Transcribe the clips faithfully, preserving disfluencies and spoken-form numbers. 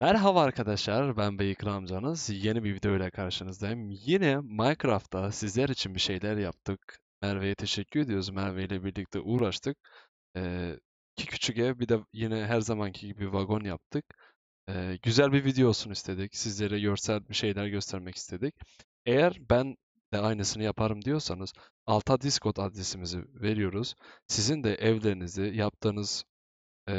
Merhaba arkadaşlar, ben Bıyıklıamcanız. Yeni bir video ile karşınızdayım. Yine Minecraft'ta sizler için bir şeyler yaptık. Merve'ye teşekkür ediyoruz. Merve ile birlikte uğraştık. Ee, iki küçük ev, bir de yine her zamanki gibi vagon yaptık. Ee, güzel bir video olsun istedik. Sizlere görsel bir şeyler göstermek istedik. Eğer ben de aynısını yaparım diyorsanız alta Discord adresimizi veriyoruz. Sizin de evlerinizi, yaptığınız e,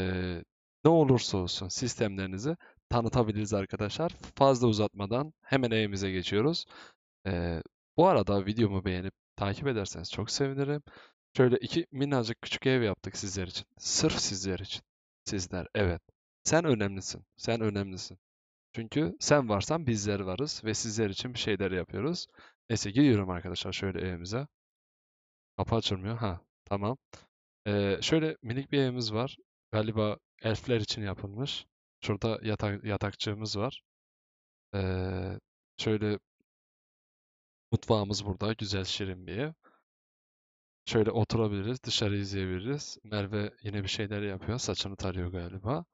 ne olursa olsun sistemlerinizi tanıtabiliriz arkadaşlar. Fazla uzatmadan hemen evimize geçiyoruz. Ee, bu arada videomu beğenip takip ederseniz çok sevinirim. Şöyle iki minnacık küçük ev yaptık sizler için. Sırf sizler için. Sizler, evet. Sen önemlisin. Sen önemlisin. Çünkü sen varsan bizler varız ve sizler için bir şeyler yapıyoruz. Neyse, giriyorum arkadaşlar şöyle evimize. Kapı açılmıyor. Ha, tamam. Ee, şöyle minik bir evimiz var. Galiba elfler için yapılmış. Şurada yatak, yatakçığımız var. Ee, şöyle mutfağımız burada. Güzel, şirin bir ev. Şöyle oturabiliriz. Dışarı izleyebiliriz. Merve yine bir şeyler yapıyor. Saçını tarıyor galiba.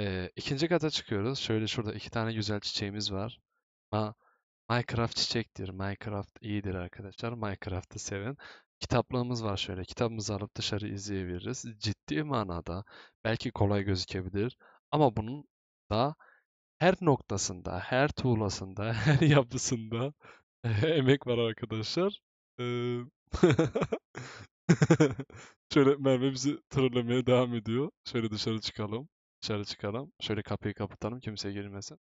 Ee, ikinci kata çıkıyoruz. Şöyle şurada iki tane güzel çiçeğimiz var. Ma Minecraft çiçektir. Minecraft iyidir arkadaşlar. Minecraft'ı seven. Kitaplığımız var şöyle. Kitabımızı alıp dışarı izleyebiliriz. Ciddi manada belki kolay gözükebilir. Ama bunun da her noktasında, her tuğlasında, her yapısında emek var arkadaşlar. Ee... Şöyle Merve bizi trollemeye devam ediyor. Şöyle dışarı çıkalım. Dışarı çıkalım. Şöyle kapıyı kapatalım. Kimse girmesin.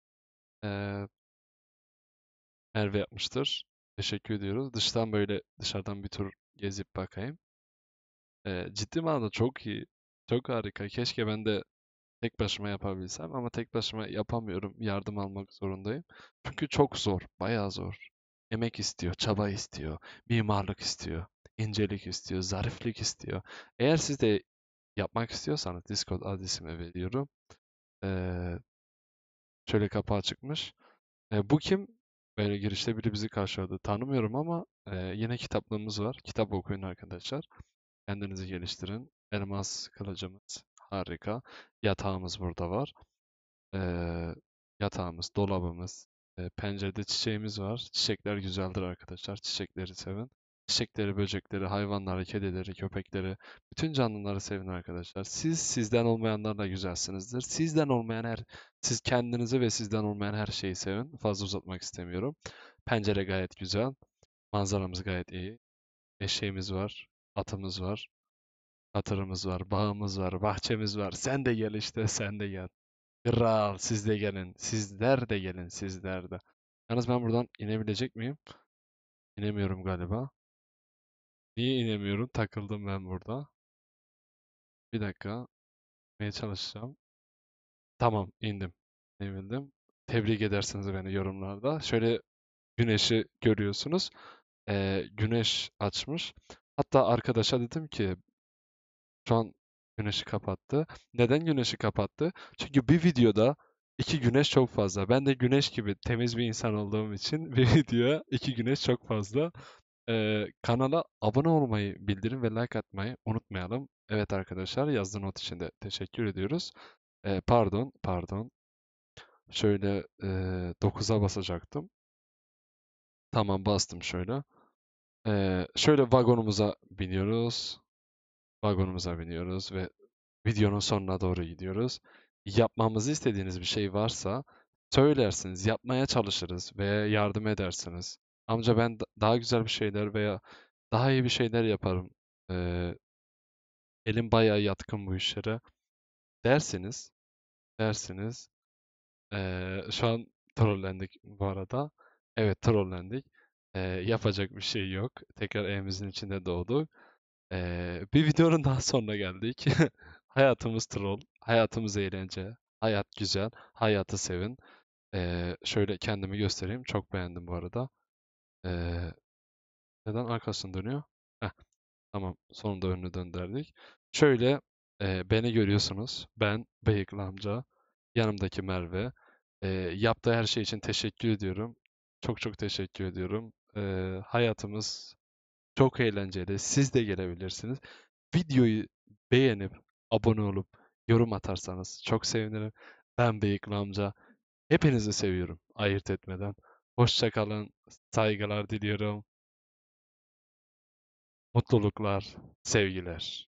Ee... Merve yapmıştır. Teşekkür ediyoruz. Dıştan böyle dışarıdan bir tur gezip bakayım. Ee, ciddi manada çok iyi. Çok harika. Keşke ben de tek başıma yapabilsem ama tek başıma yapamıyorum. Yardım almak zorundayım. Çünkü çok zor. Bayağı zor. Emek istiyor, çaba istiyor, mimarlık istiyor, incelik istiyor, zariflik istiyor. Eğer siz de yapmak istiyorsanız Discord adresime veriyorum. Ee, şöyle kapağı çıkmış. Ee, bu kim? Böyle girişte biri bizi karşıladı. Tanımıyorum ama e, yine kitaplığımız var. Kitap okuyun arkadaşlar. Kendinizi geliştirin. Elmas Kılıcımız. Harika. Yatağımız burada var. Ee, yatağımız, dolabımız, e, pencerede çiçeğimiz var. Çiçekler güzeldir arkadaşlar. Çiçekleri sevin. Çiçekleri, böcekleri, hayvanları, kedileri, köpekleri, bütün canlıları sevin arkadaşlar. Siz sizden olmayanlarla güzelsinizdir. Sizden olmayan her, siz kendinizi ve sizden olmayan her şeyi sevin. Fazla uzatmak istemiyorum. Pencere gayet güzel. Manzaramız gayet iyi. Eşeğimiz var. Atımız var. Hatırımız var, bağımız var, bahçemiz var. Sen de gel işte, sen de gel. Kral, siz de gelin. Sizler de gelin, sizler de. Yalnız ben buradan inebilecek miyim? İnemiyorum galiba. Niye inemiyorum? Takıldım ben burada. Bir dakika. İnmeye çalışacağım. Tamam, indim. İnebildim. Tebrik edersiniz beni yorumlarda. Şöyle güneşi görüyorsunuz. Ee, güneş açmış. Hatta arkadaşa dedim ki, şu an güneşi kapattı. Neden güneşi kapattı? Çünkü bir videoda iki güneş çok fazla. Ben de güneş gibi temiz bir insan olduğum için bir videoya iki güneş çok fazla. Ee, kanala abone olmayı, bildirim ve like atmayı unutmayalım. Evet arkadaşlar, yazdığı not için de teşekkür ediyoruz. Ee, pardon, pardon. Şöyle e, dokuza basacaktım. Tamam, bastım şöyle. Ee, şöyle vagonumuza biniyoruz. Vagonumuza biniyoruz ve videonun sonuna doğru gidiyoruz. Yapmamızı istediğiniz bir şey varsa söylersiniz, yapmaya çalışırız veya yardım edersiniz. Amca ben daha güzel bir şeyler veya daha iyi bir şeyler yaparım. Ee, elim bayağı yatkın bu işlere dersiniz. Dersiniz. Ee, şu an trollendik bu arada. Evet, trollendik. Ee, yapacak bir şey yok. Tekrar evimizin içinde doğduk. Ee, bir videonun daha sonuna geldik. Hayatımız troll, hayatımız eğlence, hayat güzel, hayatı sevin. Ee, şöyle kendimi göstereyim. Çok beğendim bu arada. Ee, neden arkasını dönüyor? Heh, tamam, sonunda önünü döndürdük. Şöyle e, beni görüyorsunuz. Ben Bıyıklı Amca, yanımdaki Merve. E, yaptığı her şey için teşekkür ediyorum. Çok çok teşekkür ediyorum. E, hayatımız çok eğlenceli. Siz de gelebilirsiniz. Videoyu beğenip, abone olup, yorum atarsanız çok sevinirim. Ben Bıyıklı Amca. Hepinizi seviyorum ayırt etmeden. Hoşça kalın, saygılar diliyorum. Mutluluklar, sevgiler.